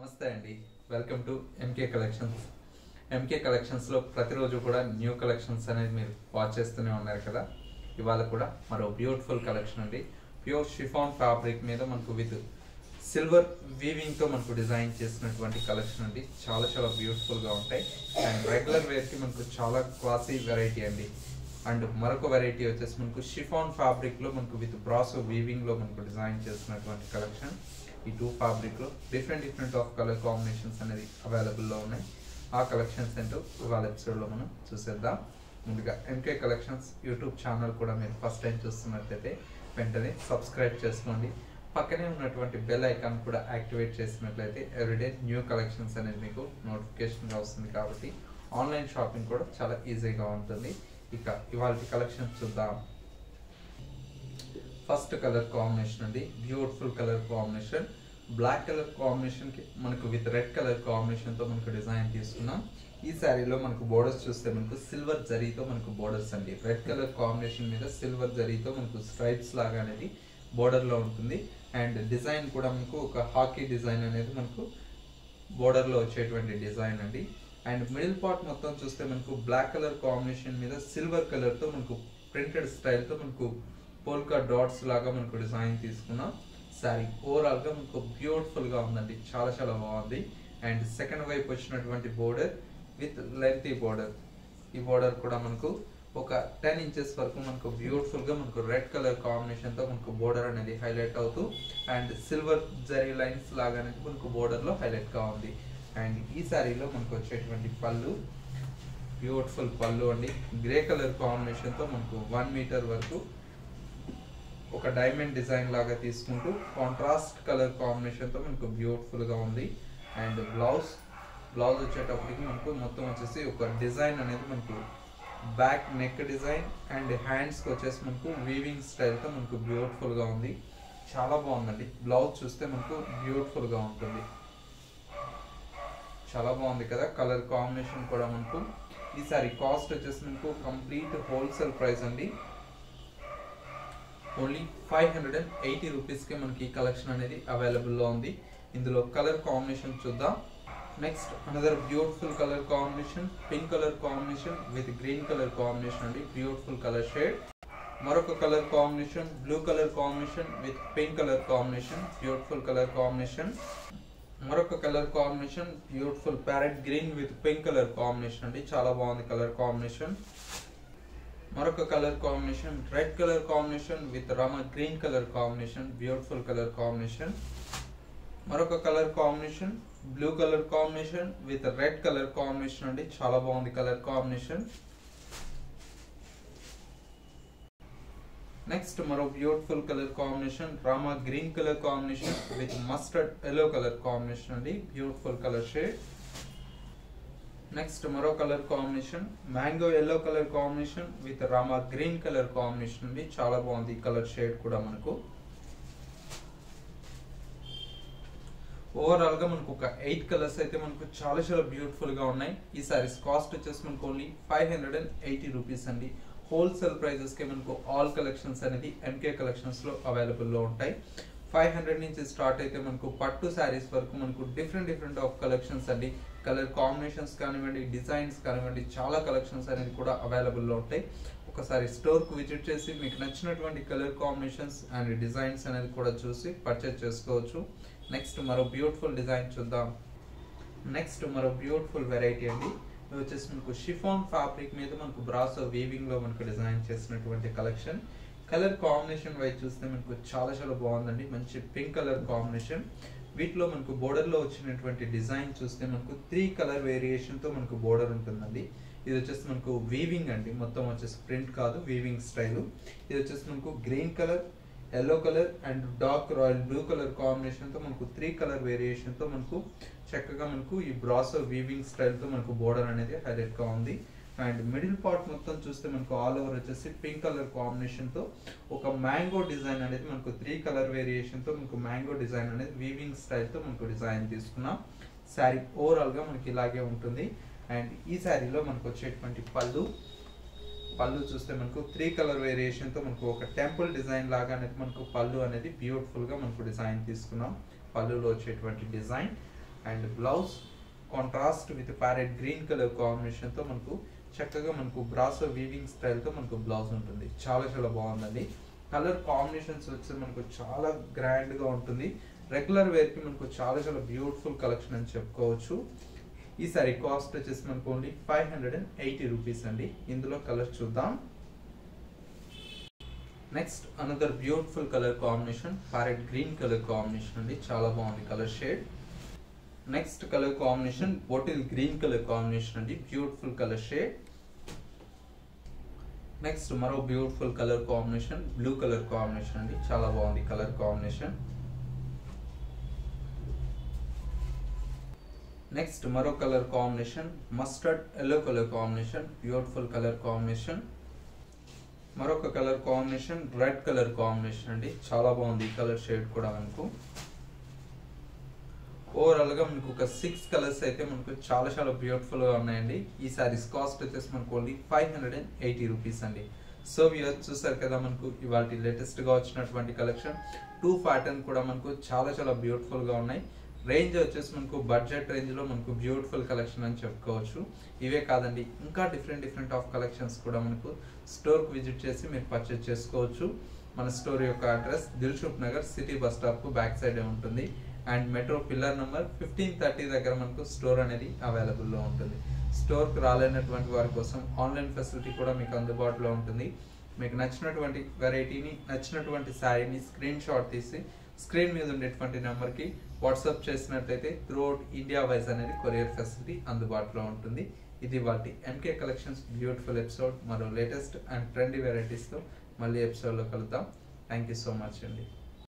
నమస్తే అండి, welcome to MK collections. ఎంకే కలెక్షన్స్లో ప్రతిరోజు కూడా న్యూ కలెక్షన్స్ అనేది మీరు వాచ్ చేస్తూనే ఉన్నారు కదా. ఇవాళ కూడా మరో బ్యూటిఫుల్ కలెక్షన్ అండి. ప్యూర్ షిఫాన్ ఫ్యాబ్రిక్ మీద మనకు విత్ సిల్వర్ వీవింగ్తో మనకు డిజైన్ చేసినటువంటి కలెక్షన్ అండి. చాలా చాలా బ్యూటిఫుల్గా ఉంటాయి అండ్ రెగ్యులర్ వేర్కి మనకు చాలా క్లాసీ వెరైటీ అండి. అండ్ మరొక వెరైటీ వచ్చేసి మనకు షిఫాన్ ఫ్యాబ్రిక్లో మనకు విత్ బ్రాసో వీవింగ్లో మనకు డిజైన్ చేసినటువంటి కలెక్షన్. ఈ టూ ఫ్యాబ్రిక్లో డిఫరెంట్ ఆఫ్ కలర్ కాంబినేషన్స్ అనేది అవైలబుల్లో ఉన్నాయి. ఆ కలెక్షన్స్ ఏంటో ఇవాళ ఎపిసోడ్లో మనం చూసేద్దాం. ముందుగా ఎంకే కలెక్షన్స్ యూట్యూబ్ ఛానల్ కూడా మీరు ఫస్ట్ టైం చూస్తున్నట్లయితే వెంటనే సబ్స్క్రైబ్ చేసుకోండి. పక్కనే ఉన్నటువంటి బెల్ ఐకాన్ కూడా యాక్టివేట్ చేసినట్లయితే ఎవ్రీడే న్యూ కలెక్షన్స్ అనేది మీకు నోటిఫికేషన్గా వస్తుంది. కాబట్టి ఆన్లైన్ షాపింగ్ కూడా చాలా ఈజీగా ఉంటుంది. ఇక ఇవాళ కలెక్షన్స్ చూద్దాం. ఫస్ట్ కలర్ కాంబినేషన్ అండి, beautiful colour combination. Black colour కాంబినేషన్కి మనకు విత్ రెడ్ కలర్ కాంబినేషన్తో మనకు డిజైన్ తీసుకున్నాం. ఈ శారీలో మనకు బోర్డర్స్ చూస్తే మనకు సిల్వర్ జరీతో మనకు బోర్డర్స్ అండి. రెడ్ కలర్ కాంబినేషన్ మీద సిల్వర్ జరీతో మనకు స్ట్రైప్స్ లాగా అనేది బోర్డర్లో ఉంటుంది. అండ్ డిజైన్ కూడా మనకు ఒక హాకీ డిజైన్ అనేది మనకు బోర్డర్లో వచ్చేటువంటి డిజైన్ అండి. అండ్ మిడిల్ పార్ట్ మొత్తం చూస్తే మనకు బ్లాక్ కలర్ కాంబినేషన్ మీద సిల్వర్ కలర్తో మనకు ప్రింటెడ్ స్టైల్తో మనకు పోల్కా డాట్స్ లాగా మనకు డిజైన్ తీసుకున్నాం. సారీ ఓవరాల్గా మనకు బ్యూటిఫుల్గా ఉందండి, చాలా చాలా బాగుంది. అండ్ సెకండ్ వైపు వచ్చినటువంటి బోర్డర్ విత్ లెంతీ బోర్డర్. ఈ బోర్డర్ కూడా మనకు ఒక 10 ఇంచెస్ వరకు మనకు బ్యూటిఫుల్గా మనకు రెడ్ కలర్ కాంబినేషన్తో మనకు బోర్డర్ అనేది హైలైట్ అవుతూ అండ్ సిల్వర్ జరీ లైన్స్ లాగా అనేది మనకు బోర్డర్లో హైలైట్గా ఉంది. అండ్ ఈ సారీలో మనకు వచ్చేటువంటి పళ్ళు బ్యూటిఫుల్ పళ్ళు అండి. గ్రే కలర్ కాంబినేషన్తో మనకు 1 మీటర్ వరకు ఒక డైమండ్ డిజైన్ లాగా తీసుకుంటూ కాంట్రాస్ట్ కలర్ కాంబినేషన్తో మనకు బ్యూటిఫుల్గా ఉంది. అండ్ బ్లౌజ్ వచ్చేటప్పటికి మనకు మొత్తం వచ్చేసి ఒక డిజైన్ అనేది మనకు బ్యాక్ నెక్ డిజైన్ అండ్ హ్యాండ్స్కి వచ్చేసి మనకు వీవింగ్ స్టైల్తో మనకు బ్యూటిఫుల్గా ఉంది. చాలా బాగుందండి. బ్లౌజ్ చూస్తే మనకు బ్యూటిఫుల్గా ఉంటుంది. చాలా బాగుంది కదా. కలర్ కాంబినేషన్ కూడా మనకు ఈసారి కాస్ట్ వచ్చేసి మనకు కంప్లీట్ హోల్సేల్ ప్రైస్ అండి. ఓన్లీ 580 రూపీస్కే మనకి ఈ కలెక్షన్ అనేది అవైలబుల్లో ఉంది. ఇందులో కలర్ కాంబినేషన్ చూద్దాం. Next another beautiful colour combination, pink colour combination with green colour combination అండి. Beautiful colour shade. మరొక colour combination blue colour combination with pink colour combination. Beautiful colour combination. మరొక colour combination beautiful parrot green with pink colour combination అండి. చాలా బాగుంది colour combination. మరొక colour combination red colour combination with Rama green colour combination. Beautiful colour combination. మరొక colour combination blue colour combination with red colour combination అండి. చాలా బాగుంది colour combination. Next మరో beautiful colour combination Rama green colour combination with mustard yellow colour combination అండి. Beautiful colour shade. Next మరో colour combination mango yellow colour combination with Rama green colour combination అండి. చాలా బాగుంది ఈ కలర్ షేడ్ కూడా మనకు. ఓవరాల్గా మనకు ఒక 8 కలర్స్ అయితే మనకు చాలా చాలా బ్యూటిఫుల్గా ఉన్నాయి. ఈ సారీస్ కాస్ట్ వచ్చేసి మనకు ఓన్లీ 580 రూపీస్ అండి. హోల్సేల్ ప్రైజెస్కే మనకు ఆల్ కలెక్షన్స్ అనేది ఎంకే కలెక్షన్స్లో అవైలబుల్లో ఉంటాయి. 500 నుంచి స్టార్ట్ అయితే మనకు పట్టు శారీస్ వరకు మనకు డిఫరెంట్ ఆఫ్ కలెక్షన్స్ అండి. కలర్ కాంబినేషన్స్ కానివ్వండి, డిజైన్స్ కానివ్వండి, చాలా కలెక్షన్స్ అనేది కూడా అవైలబుల్లో ఉంటాయి. ఒకసారి స్టోర్కు విజిట్ చేసి మీకు నచ్చినటువంటి కలర్ కాంబినేషన్స్ అండ్ డిజైన్స్ అనేది కూడా చూసి పర్చేజ్ చేసుకోవచ్చు. నెక్స్ట్ మరో బ్యూటిఫుల్ డిజైన్ చూద్దాం. నెక్స్ట్ మరో బ్యూటిఫుల్ వెరైటీ అండి. ఇది వచ్చేసి మనకు షిఫాన్ ఫ్యాబ్రిక్ మీద మనకు బ్రాసో వీవింగ్లో మనకు డిజైన్ చేసినటువంటి కలెక్షన్. కలర్ కాంబినేషన్ వైజ్ చూస్తే మనకు చాలా చాలా బాగుందండి. మంచి పింక్ కలర్ కాంబినేషన్. వీటిలో మనకు బోర్డర్లో వచ్చినటువంటి డిజైన్ చూస్తే మనకు 3 కలర్ వేరియేషన్తో మనకు బోర్డర్ ఉంటుందండి. ఇది వచ్చేసి మనకు వీవింగ్ అండి, మొత్తం వచ్చేసి ప్రింట్ కాదు, వీవింగ్ స్టైల్. ఇది వచ్చేసి మనకు green colour, yellow colour and dark royal blue colour కాంబినేషన్తో మనకు 3 కలర్ వేరియేషన్తో మనకు చక్కగా మనకు ఈ బ్రాసో వీవింగ్ స్టైల్తో మనకు బోర్డర్ అనేది హైలైట్గా ఉంది. అండ్ మిడిల్ పార్ట్ మొత్తం చూస్తే మనకు ఆల్ ఓవర్ వచ్చేసి పింక్ కలర్ కాంబినేషన్తో ఒక మ్యాంగో డిజైన్ అనేది మనకు 3 కలర్ వేరియేషన్తో మనకు మ్యాంగో డిజైన్ అనేది వీవింగ్ స్టైల్తో మనకు డిజైన్ తీసుకున్నాం. శారీ ఓవరాల్గా మనకి ఇలాగే ఉంటుంది. అండ్ ఈ శారీలో మనకు వచ్చేటువంటి పళ్ళు చూస్తే మనకు 3 కలర్ వేరియేషన్తో మనకు ఒక టెంపుల్ డిజైన్ లాగా అనేది మనకు పళ్ళు అనేది బ్యూటిఫుల్గా మనకు డిజైన్ తీసుకున్నాం. పళ్ళులో వచ్చేటువంటి design and blouse contrast with parrot green color combination तो मन को चक्कगा मन को ब्रासो weaving style तो मन को blouse उन्नतंदी चाला चाला बागुंदी color combinations వచ్చే मन को चाला grand గా ఉంటుంది regular wear की मन को चाला चाला beautiful collection అని చెప్పుకోవచ్చు ఈ సారీ కాస్ట్ వచ్చేసి మనకు ఓన్లీ 580 రూపాయస్ అండి ఇందులో కలర్ చూద్దాం next another beautiful colour combination parrot green colour combination అండి చాలా బాగుంది colour shade next colour combination bottle green colour combination అండి బ్యూటిఫుల్ కలర్ షేడ్ నెక్స్ట్ మరో beautiful colour combination blue colour combination అండి చాలా బాగుంది కలర్ కాంబినేషన్ नेक्स्ट मरो colour combination mustard yellow colour combination beautiful colour combination मरोक colour combination red colour combination अंडी चाला बागुंदी colour shade कूडा मनकु ओवराल गा मनकु ఒక 6 కలర్స్ అయితే మనకు చాలా చాలా బ్యూటిఫుల్ గా ఉన్నాయండి ఈ సారీస్ కాస్ట్ వచ్చేసి మనకు ఓన్లీ 580 రూపాయస్ అండి సో వ్యూయర్స్ చూశారు కదా మనకు ఇవాల్టి లేటెస్ట్ గా వచ్చినటువంటి కలెక్షన్ 2 ప్యాటర్న్ కూడా మనకు చాలా చాలా బ్యూటిఫుల్ గా ఉన్నాయి रेंज मन को बजेट रेंज मन को ब्यूटिफुल कलेक्शन इवे का इंका डिफरेंट डिफरेंट आफ कलेक्शंस मन को स्टोर को विजिट पर्चेस चेसुकोवच्चु मन स्टोर योक्क address Dilsukhnagar city bus stop को बैक साइड उंटुंदी एंड मेट्रो पिलर नंबर 1530 दग्गर मन को स्टोर अनेदी अवेलेबल लो उंटुंदी स्टोर की रालेनटुवंटि वारि कोसम ऑनलाइन फैसिलिटी कूडा मीकु अंदुबाटुलो उंटुंदी मीकु नच्चिनटुवंटि वेरैटीनी नच्चिनटुवंटि सारीनी स्क्रीन शॉट तीसी स्क्रीन मीद उंडेटुवंटि नंबर्की WhatsApp చేసినట్లయితే త్రూ అవుట్ ఇండియా వైస్ అనేది కొరియర్ ఫెసిలిటీ అందుబాటులో ఉంటుంది ఇది వాటి MK కలెక్షన్స్ బ్యూటిఫుల్ ఎపిసోడ్ మరో లేటెస్ట్ అండ్ ట్రెండీ వెరైటీస్ తో మళ్ళీ ఎపిసోడ్ లో కలుద్దాం థాంక్యూ సో మచ్ అండి